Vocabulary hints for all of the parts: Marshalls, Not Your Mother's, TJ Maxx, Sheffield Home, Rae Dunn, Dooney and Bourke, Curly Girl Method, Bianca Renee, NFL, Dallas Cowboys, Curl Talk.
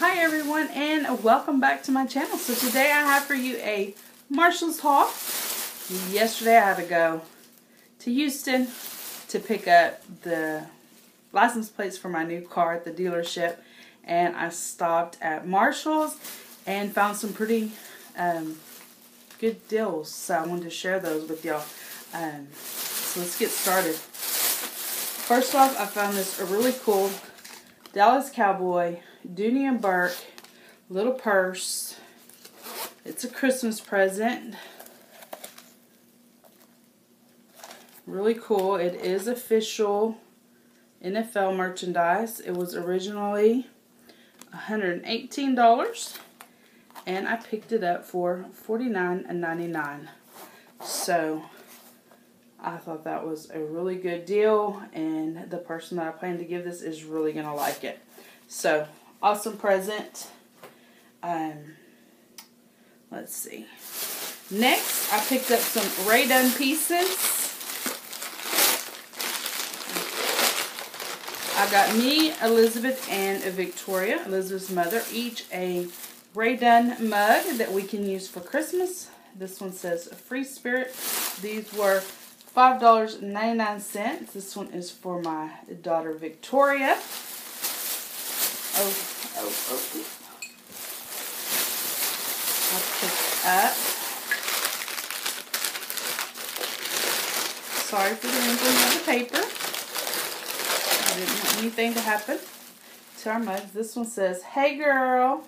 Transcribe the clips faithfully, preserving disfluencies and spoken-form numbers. Hi everyone, and welcome back to my channel. So today I have for you a Marshalls haul. Yesterday I had to go to Houston to pick up the license plates for my new car at the dealership, and I stopped at Marshalls and found some pretty um, good deals, so I wanted to share those with y'all. Um, so let's get started. First off, I found this a really cool Dallas Cowboy Dooney and Bourke little purse. It's a Christmas present. Really cool. It is official N F L merchandise. It was originally one hundred eighteen dollars, and I picked it up for forty-nine ninety-nine. So I thought that was a really good deal, and the person that I plan to give this is really going to like it. So, awesome present. Um, let's see. Next, I picked up some Rae Dunn pieces. I got me, Elizabeth, and Victoria, Elizabeth's mother, each a Rae Dunn mug that we can use for Christmas. This one says Free Spirit. These were five ninety-nine. This one is for my daughter, Victoria. Oh, oh, oh. I'll pick it up. Sorry for the wrinkling of the paper. I didn't want anything to happen to our mugs. This one says, "Hey girl."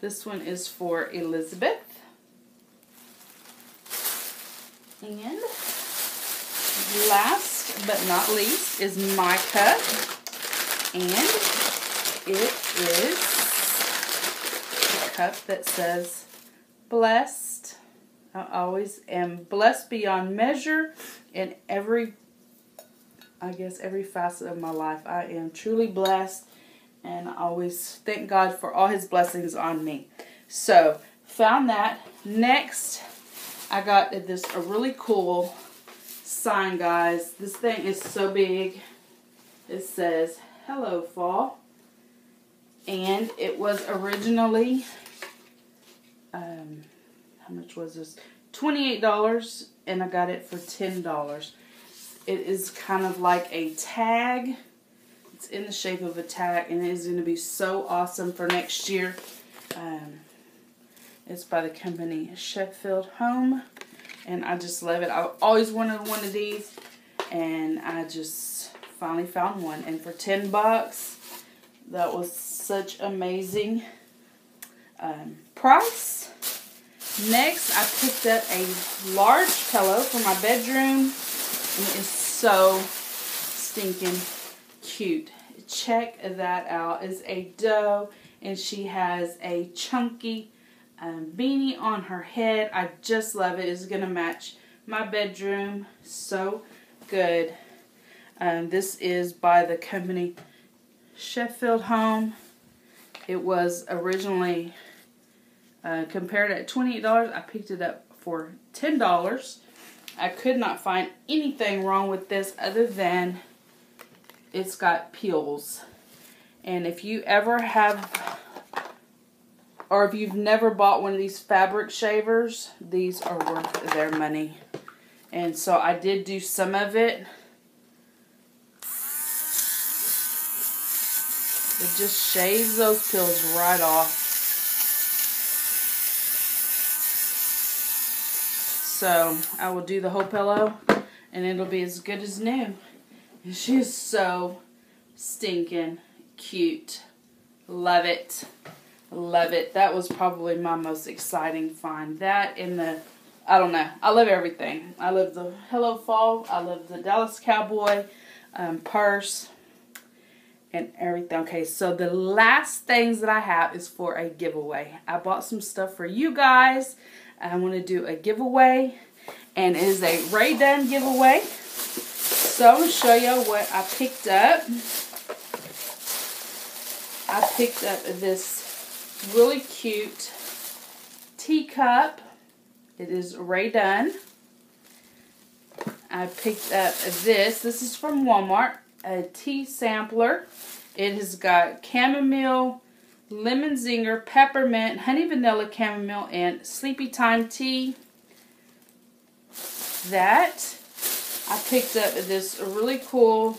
This one is for Elizabeth. And last but not least is my cup. And it is a cup that says blessed. I always am blessed beyond measure in every, I guess, every facet of my life. I am truly blessed, and I always thank God for all his blessings on me. So, found that. Next, I got this a really cool sign, guys. This thing is so big. It says, "Hello, Fall." And it was originally, um, how much was this? twenty-eight dollars, and I got it for ten dollars. It is kind of like a tag. It's in the shape of a tag, and it is going to be so awesome for next year. Um, it's by the company Sheffield Home, and I just love it. I always wanted one of these, and I just finally found one. And for ten bucks. That was such amazing um, price. Next, I picked up a large pillow for my bedroom, and it is so stinking cute. Check that out. It's a doe, and she has a chunky um, beanie on her head. I just love it. It's going to match my bedroom so good. Um, this is by the company Sheffield Home. It was originally uh, compared at twenty-eight dollars. I picked it up for ten dollars. I could not find anything wrong with this other than it's got peels. And if you ever have, or if you've never bought one of these fabric shavers, these are worth their money. And so I did do some of it. It just shaves those peels right off. So I will do the whole pillow, and it'll be as good as new. And she is so stinking cute. Love it. Love it. That was probably my most exciting find. That in the, I don't know. I love everything. I love the Hello Fall. I love the Dallas Cowboy um, purse. And everything. Okay, so the last things that I have is for a giveaway. I bought some stuff for you guys. I want to do a giveaway, and it is a Rae Dunn giveaway. So I'm going to show you what I picked up. I picked up this really cute teacup. It is Rae Dunn. I picked up this. This is from Walmart. A tea sampler. It has got chamomile, lemon zinger, peppermint, honey vanilla, chamomile, and sleepy time tea. That I picked up this really cool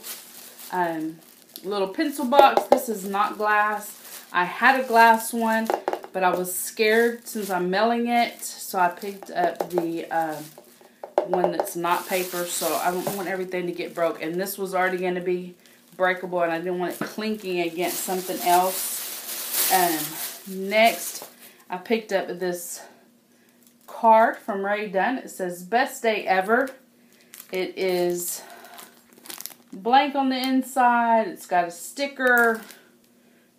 um, little pencil box. This is not glass. I had a glass one, but I was scared since I'm mailing it, so I picked up the uh, one that's not paper, so I don't want everything to get broke. And this was already going to be breakable, and I didn't want it clinking against something else. Um, next, I picked up this card from Rae Dunn. It says, "Best Day Ever." It is blank on the inside. It's got a sticker.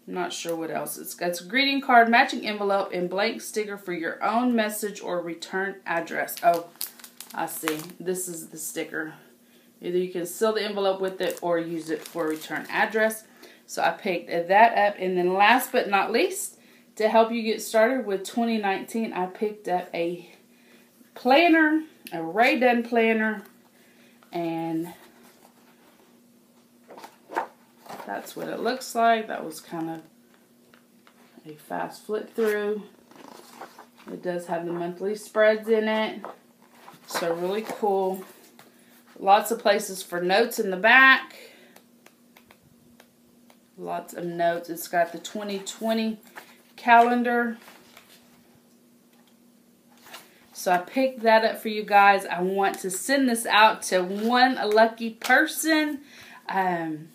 I'm not sure what else. It's got a greeting card, matching envelope, and blank sticker for your own message or return address. Oh, I see. This is the sticker. Either you can seal the envelope with it or use it for a return address. So I picked that up. And then last but not least, to help you get started with twenty nineteen, I picked up a planner, a Rae Dunn planner, and that's what it looks like. That was kind of a fast flip through. It does have the monthly spreads in it. So really cool. Lots of places for notes in the back. Lots of notes. It's got the twenty twenty calendar. So I picked that up for you guys. I want to send this out to one lucky person. Um...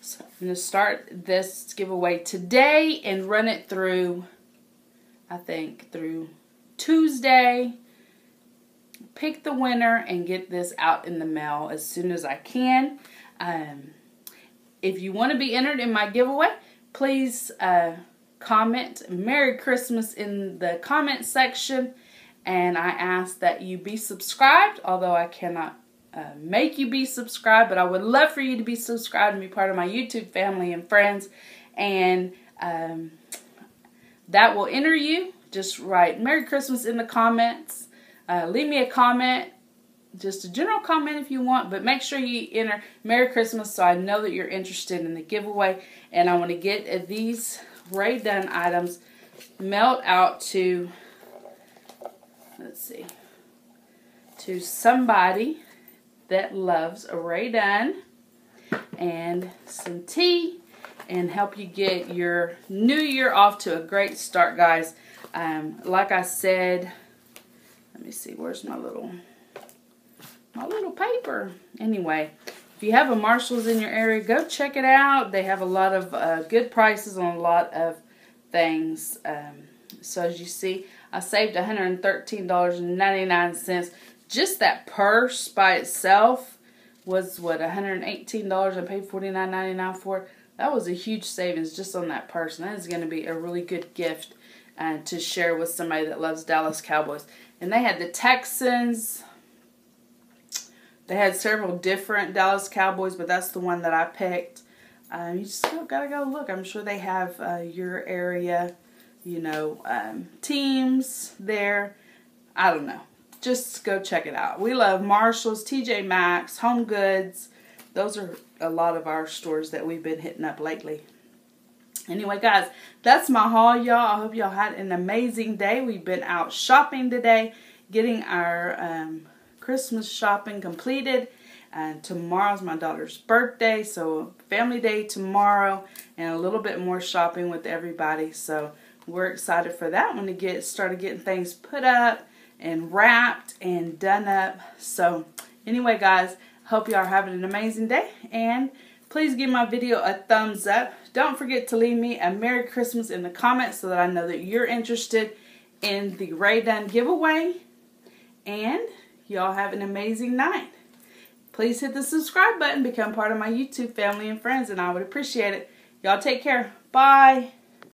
So I'm going to start this giveaway today and run it through, I think, through Tuesday. Pick the winner and get this out in the mail as soon as I can. Um, if you want to be entered in my giveaway, please uh, comment Merry Christmas in the comment section. And I ask that you be subscribed, although I cannot Uh, make you be subscribed, but I would love for you to be subscribed and be part of my YouTube family and friends, and um, that will enter you. Just write Merry Christmas in the comments, uh, leave me a comment, just a general comment if you want, but make sure you enter Merry Christmas so I know that you're interested in the giveaway. And I want to get these Rae Dunn items mailed out to, let's see, to somebody that loves Rae Dunn, and some tea, and help you get your new year off to a great start, guys. Um, like I said, let me see, where's my little, my little paper? Anyway, if you have a Marshalls in your area, go check it out. They have a lot of uh, good prices on a lot of things. Um, so as you see, I saved one hundred thirteen dollars and ninety-nine cents. Just that purse by itself was, what, one hundred eighteen dollars. I paid forty-nine ninety-nine for it. That was a huge savings just on that purse. And that is going to be a really good gift uh, to share with somebody that loves Dallas Cowboys. And they had the Texans. They had several different Dallas Cowboys, but that's the one that I picked. Uh, you just got to go look. I'm sure they have uh, your area, you know, um, teams there. I don't know. Just go check it out. We love Marshalls, T J Maxx, Home Goods. Those are a lot of our stores that we've been hitting up lately. Anyway, guys, that's my haul, y'all. I hope y'all had an amazing day. We've been out shopping today, getting our um, Christmas shopping completed. And tomorrow's my daughter's birthday, so family day tomorrow, and a little bit more shopping with everybody. So we're excited for that one to get started getting things put up and wrapped and done up. So anyway, guys, hope you are having an amazing day, and please give my video a thumbs up. Don't forget to leave me a Merry Christmas in the comments so that I know that you're interested in the Rae Dunn giveaway, and y'all have an amazing night. Please hit the subscribe button, become part of my YouTube family and friends, and I would appreciate it. Y'all take care. Bye.